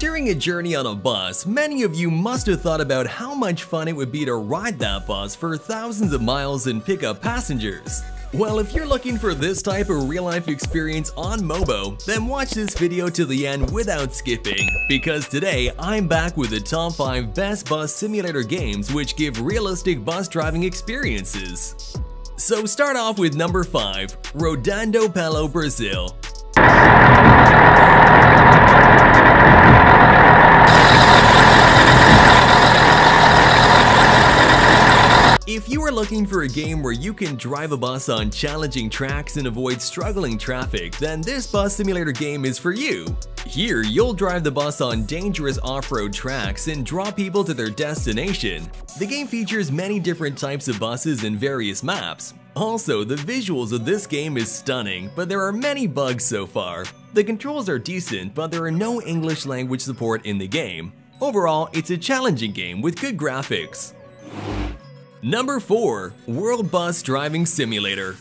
During a journey on a bus, many of you must have thought about how much fun it would be to ride that bus for thousands of miles and pick up passengers. Well, if you're looking for this type of real-life experience on Mobo, then watch this video to the end without skipping, because today I'm back with the top 5 best bus simulator games which give realistic bus driving experiences. So start off with number 5, Rodando pelo Brasil. If you are looking for a game where you can drive a bus on challenging tracks and avoid struggling traffic, then this bus simulator game is for you. Here, you'll drive the bus on dangerous off-road tracks and draw people to their destination. The game features many different types of buses and various maps. Also, the visuals of this game is stunning, but there are many bugs so far. The controls are decent, but there are no English language support in the game. Overall, it's a challenging game with good graphics. Number 4, World Bus Driving Simulator.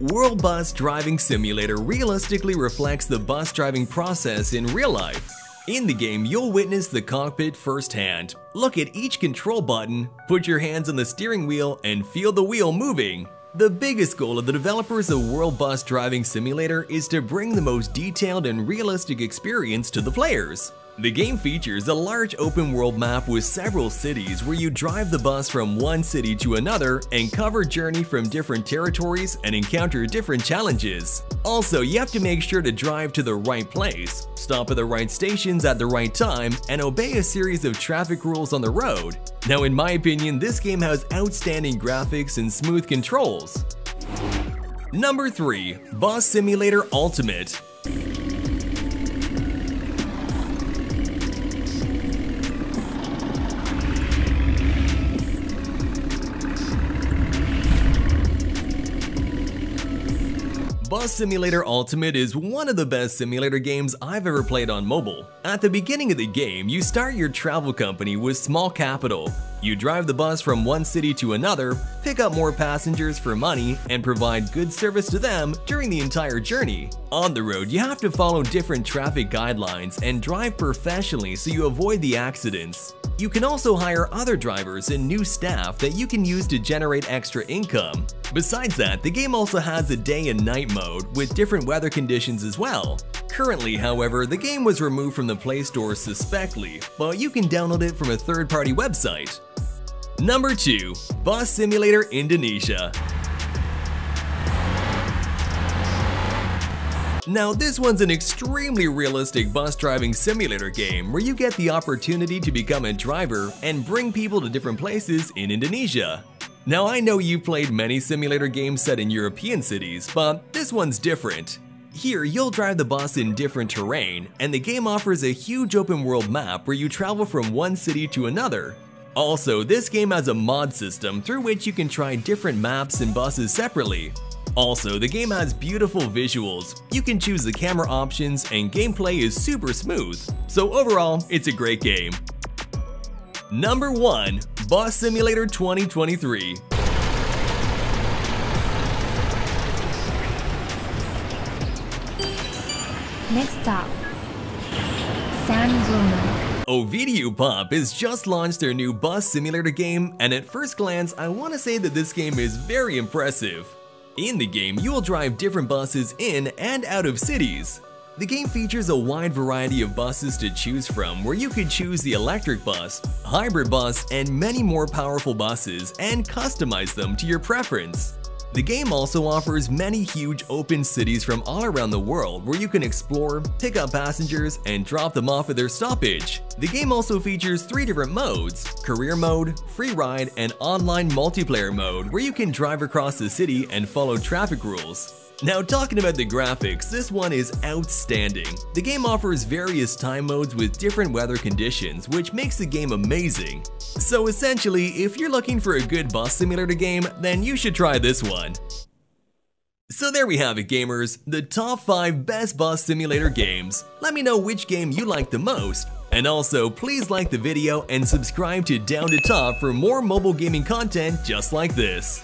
World Bus Driving Simulator realistically reflects the bus driving process in real life. In the game, you'll witness the cockpit firsthand. Look at each control button, put your hands on the steering wheel, and feel the wheel moving. The biggest goal of the developers of World Bus Driving Simulator is to bring the most detailed and realistic experience to the players. The game features a large open-world map with several cities where you drive the bus from one city to another and cover journey from different territories and encounter different challenges. Also, you have to make sure to drive to the right place, stop at the right stations at the right time, and obey a series of traffic rules on the road. Now, in my opinion, this game has outstanding graphics and smooth controls. Number 3, Bus Simulator Ultimate. Bus Simulator Ultimate is one of the best simulator games I've ever played on mobile. At the beginning of the game, you start your travel company with small capital. You drive the bus from one city to another, pick up more passengers for money, and provide good service to them during the entire journey. On the road, you have to follow different traffic guidelines and drive professionally so you avoid the accidents. You can also hire other drivers and new staff that you can use to generate extra income. Besides that, the game also has a day and night mode with different weather conditions as well. Currently, however, the game was removed from the Play Store suspectly, but you can download it from a third-party website. Number 2, Bus Simulator Indonesia. Now, this one's an extremely realistic bus driving simulator game where you get the opportunity to become a driver and bring people to different places in Indonesia. Now, I know you've played many simulator games set in European cities, but this one's different. Here, you'll drive the bus in different terrain, and the game offers a huge open-world map where you travel from one city to another. Also, this game has a mod system through which you can try different maps and buses separately. Also, the game has beautiful visuals. You can choose the camera options and gameplay is super smooth. So overall, it's a great game. Number 1, Bus Simulator 2023. Next stop, Sanzumo. Ovidio Pop has just launched their new bus simulator game, and at first glance, I want to say that this game is very impressive. In the game, you will drive different buses in and out of cities. The game features a wide variety of buses to choose from where you could choose the electric bus, hybrid bus, and many more powerful buses and customize them to your preference. The game also offers many huge open cities from all around the world where you can explore, pick up passengers, and drop them off at their stoppage. The game also features 3 different modes: career mode, free ride, and online multiplayer mode where you can drive across the city and follow traffic rules. Now, talking about the graphics, this one is outstanding. The game offers various time modes with different weather conditions, which makes the game amazing. So essentially, if you're looking for a good bus simulator game, then you should try this one. So there we have it, gamers, the top 5 best bus simulator games. Let me know which game you like the most. And also, please like the video and subscribe to Down to Top for more mobile gaming content just like this.